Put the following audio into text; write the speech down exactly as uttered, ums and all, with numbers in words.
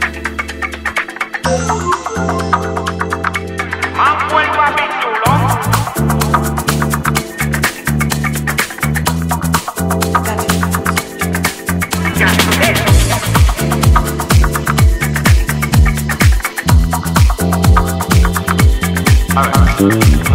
Manuel Batulon. Yes. All right.